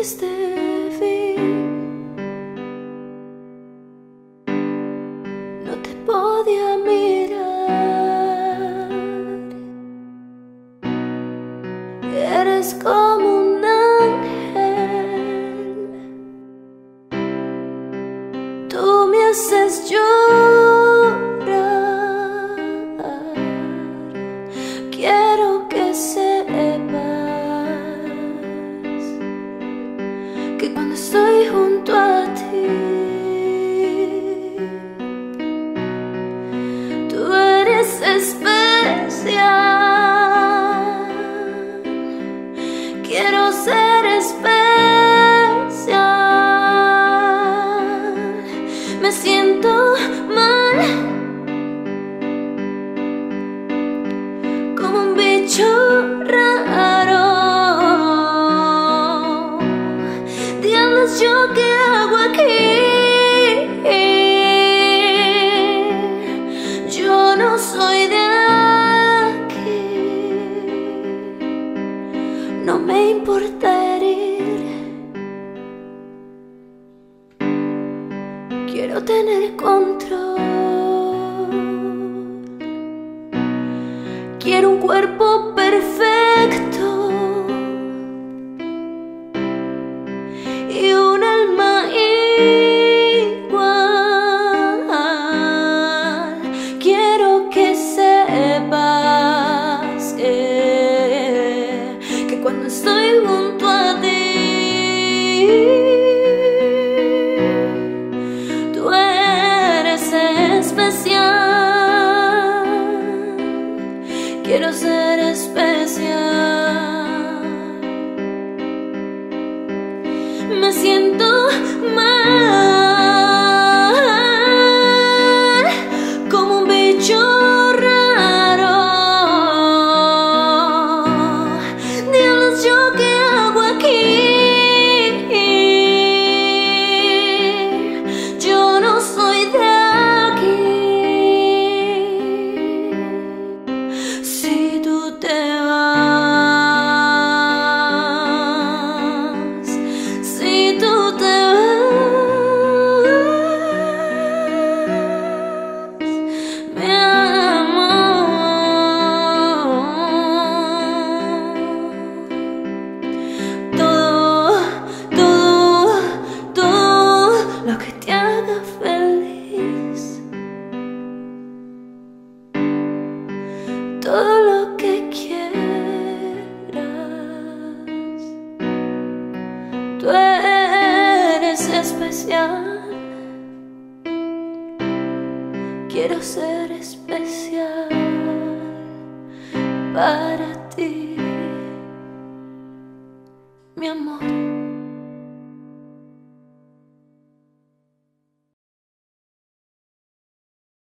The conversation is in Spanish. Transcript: antes te vi, no te podía mirar. Eres como un ángel, tú me haces llorar. Quiero que sepas que cuando estoy junto a ti, tú eres especial. Quiero ser especial. Me siento mal, como un bicho raro. ¿Yo qué hago aquí? Yo no soy de aquí. No me importa herir. Quiero tener control. Quiero un cuerpo perfecto. Cuando estoy junto a ti, tú eres especial. Quiero ser especial. Me siento mal, como un bicho. Todo lo que quieras, tú eres especial. Quiero ser especial para ti.